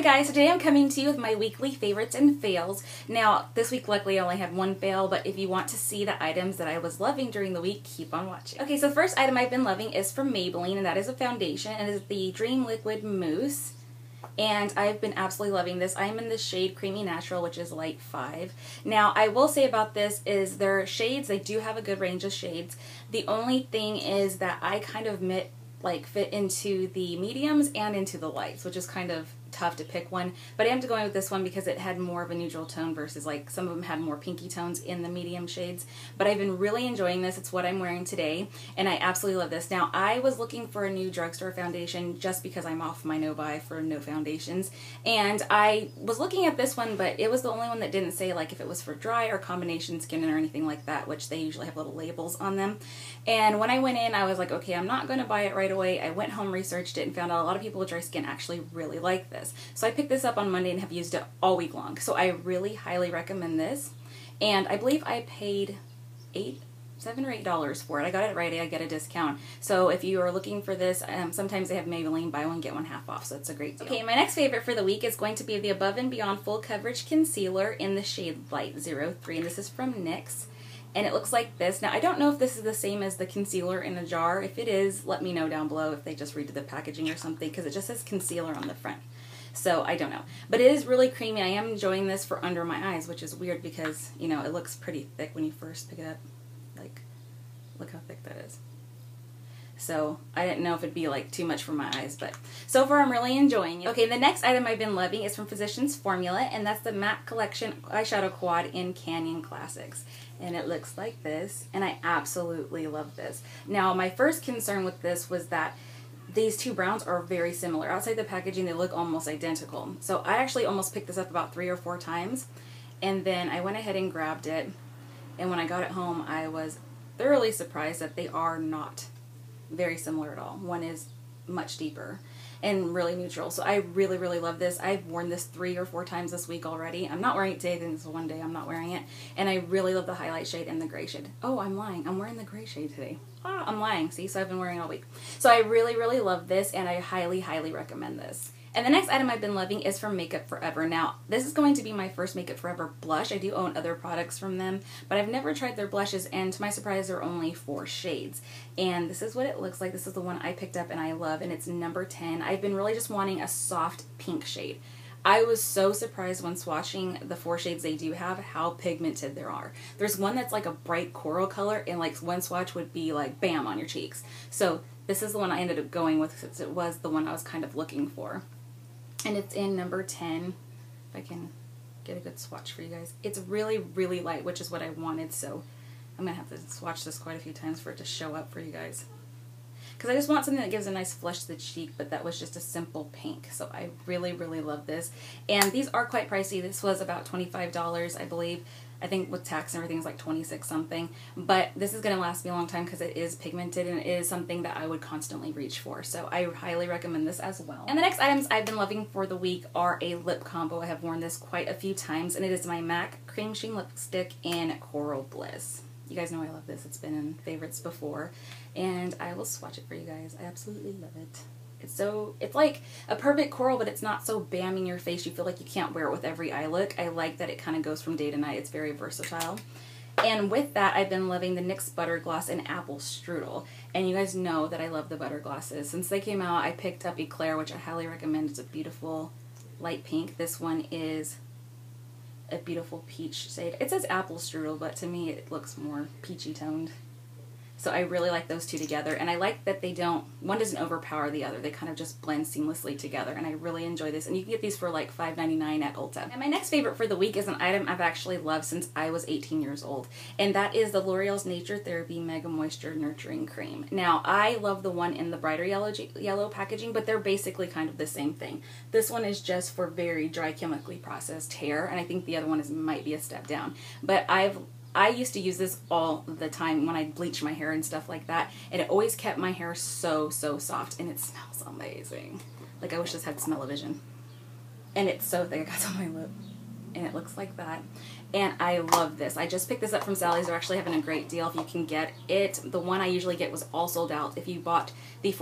Hi guys, today I'm coming to you with my weekly favorites and fails. Now, this week luckily I only had one fail, but if you want to see the items that I was loving during the week, keep on watching. Okay, so the first item I've been loving is from Maybelline, and that is a foundation, and it is the Dream Liquid Mousse. And I've been absolutely loving this. I'm in the shade Creamy Natural, which is light 5. Now, I will say about this is their shades, they do have a good range of shades. The only thing is that I kind of fit into the mediums and into the lights, which is kind of tough to pick one. But I am going with this one because it had more of a neutral tone versus some of them had more pinky tones in the medium shades. But I've been really enjoying this. It's what I'm wearing today, and I absolutely love this. Now, I was looking for a new drugstore foundation just because I'm off my no-buy for no foundations, and I was looking at this one, but it was the only one that didn't say if it was for dry or combination skin or anything like that, which they usually have little labels on them. And when I went in, I was like, okay, I'm not going to buy it right away. I went home, researched it, and found out a lot of people with dry skin actually really like this. So I picked this up on Monday and have used it all week long. So I really highly recommend this. And I believe I paid $7 or $8 for it. I got it right away. I get a discount. So if you are looking for this, sometimes they have Maybelline buy one, get one half off. So it's a great deal. Okay, my next favorite for the week is going to be the Above and Beyond Full Coverage Concealer in the shade Light 03. And this is from NYX. And it looks like this. Now, I don't know if this is the same as the concealer in a jar. If it is, let me know down below if they just redid the packaging or something, because it just says concealer on the front. So I don't know, but it is really creamy. I am enjoying this for under my eyes, which is weird because, you know, it looks pretty thick when you first pick it up. Look how thick that is. So I didn't know if it'd be too much for my eyes, but so far I'm really enjoying it. Okay, the next item I've been loving is from Physicians Formula, and that's the MAC Collection Eyeshadow Quad in Canyon Classics. And it looks like this, and I absolutely love this. Now, my first concern with this was that these two browns are very similar. Outside the packaging, they look almost identical. So I actually almost picked this up about 3 or 4 times, and then I went ahead and grabbed it, and when I got it home, I was thoroughly surprised that they are not very similar at all. One is much deeper and really neutral. So I really, really love this. I've worn this 3 or 4 times this week already. I'm not wearing it today. I think this is one day I'm not wearing it. And I really love the highlight shade and the gray shade. Oh, I'm lying. I'm wearing the gray shade today. Ah, I'm lying. See, so I've been wearing it all week. So I really, really love this, and I highly, highly recommend this. And the next item I've been loving is from Makeup Forever. Now, this is going to be my first Makeup Forever blush. I do own other products from them, but I've never tried their blushes, and to my surprise, there are only 4 shades. And this is what it looks like. This is the one I picked up and I love, and it's number 10. I've been really just wanting a soft pink shade. I was so surprised when swatching the 4 shades they do have how pigmented there are. There's one that's like a bright coral color, and one swatch would be bam on your cheeks. So this is the one I ended up going with since it was the one I was kind of looking for. And it's in number 10, if I can get a good swatch for you guys. It's really, really light, which is what I wanted, so I'm going to have to swatch this quite a few times for it to show up for you guys. Because I just want something that gives a nice flush to the cheek, but that was just a simple pink. So I really, really love this. And these are quite pricey. This was about $25, I believe. I think with tax and everything it's $26 something, but this is going to last me a long time because it is pigmented, and it is something that I would constantly reach for, so I highly recommend this as well. And the next items I've been loving for the week are a lip combo. I have worn this quite a few times, and it is my MAC Cream Sheen Lipstick in Coral Bliss. You guys know I love this. It's been in favorites before, and I will swatch it for you guys. I absolutely love it. It's like a perfect coral, but it's not so bam in your face. You feel like you can't wear it with every eye look. I like that it kind of goes from day to night. It's very versatile. And with that, I've been loving the NYX Butter Gloss in Apple Strudel. And you guys know that I love the Butter Glosses. Since they came out, I picked up Eclair, which I highly recommend. It's a beautiful light pink. This one is a beautiful peach shade. It says Apple Strudel, but to me it looks more peachy toned. So I really like those two together, and I like that they don't, one doesn't overpower the other. They kind of just blend seamlessly together, and I really enjoy this. And you can get these for like $5.99 at Ulta. And my next favorite for the week is an item I've actually loved since I was 18 years old, and that is the L'Oreal's Nature Therapy Mega Moisture Nurturing Cream. Now, I love the one in the brighter yellow packaging, but they're basically kind of the same thing. This one is just for very dry, chemically processed hair, and I think the other one might be a step down. But I used to use this all the time when I bleached my hair and stuff like that, and it always kept my hair so, so soft, and it smells amazing. I wish this had smell-o-vision. And it's so thick, I got it on my lip. and it looks like that. And I love this. I just picked this up from Sally's. They're actually having a great deal if you can get it. The one I usually get was all sold out. If you bought the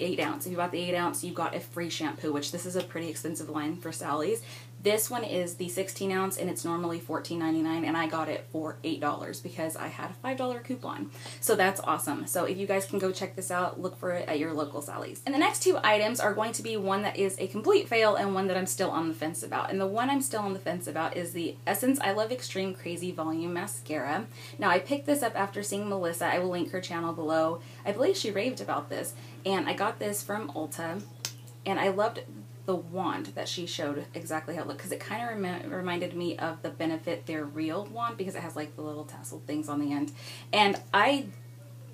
eight ounce. If you bought the 8 ounce, you got a free shampoo, which this is a pretty expensive line for Sally's. This one is the 16 ounce and it's normally $14.99, and I got it for $8 because I had a $5 coupon. So that's awesome. So if you guys can go check this out, look for it at your local Sally's. And the next two items are going to be one that is a complete fail and one that I'm still on the fence about. And the one I'm still on the fence about is the Essence I Love Extreme Crazy Volume Mascara. Now, I picked this up after seeing Melissa. I will link her channel below. I believe she raved about this, and I got this from Ulta, and I loved the wand that she showed exactly how it looked, because it kind of reminded me of the Benefit Their Real wand, because it has like the little tasseled things on the end. And I'm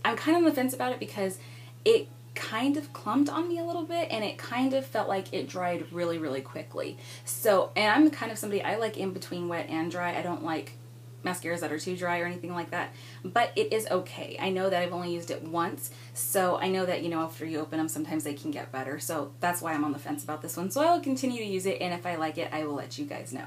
kind of on the fence about it because it kind of clumped on me a little bit, and it kind of felt like it dried really, really quickly. So, and I'm kind of somebody, I like in between wet and dry. I don't like mascaras that are too dry or anything like that, but it is okay. I know that I've only used it once, so I know that, you know, after you open them, sometimes they can get better. So that's why I'm on the fence about this one. So I will continue to use it, and if I like it, I will let you guys know.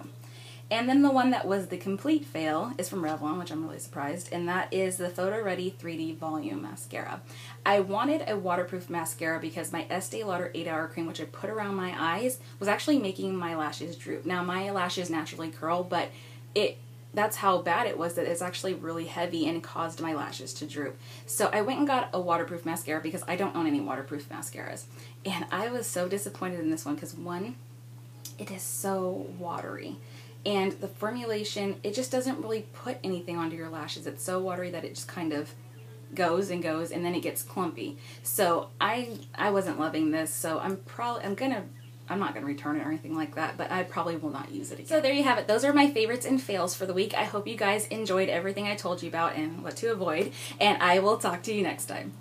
And then the one that was the complete fail is from Revlon, which I'm really surprised, and that is the Photo Ready 3D Volume Mascara. I wanted a waterproof mascara because my Estee Lauder 8-Hour Cream, which I put around my eyes, was actually making my lashes droop. Now, my lashes naturally curl, but that's how bad it was that it's actually really heavy and caused my lashes to droop. So I went and got a waterproof mascara because I don't own any waterproof mascaras. And I was so disappointed in this one because, one, it is so watery. And the formulation, it just doesn't really put anything onto your lashes. It's so watery that it just kind of goes and goes, and then it gets clumpy. So I wasn't loving this, so I'm not going to return it or anything like that, but I probably will not use it again. So there you have it. Those are my favorites and fails for the week. I hope you guys enjoyed everything I told you about and what to avoid, and I will talk to you next time.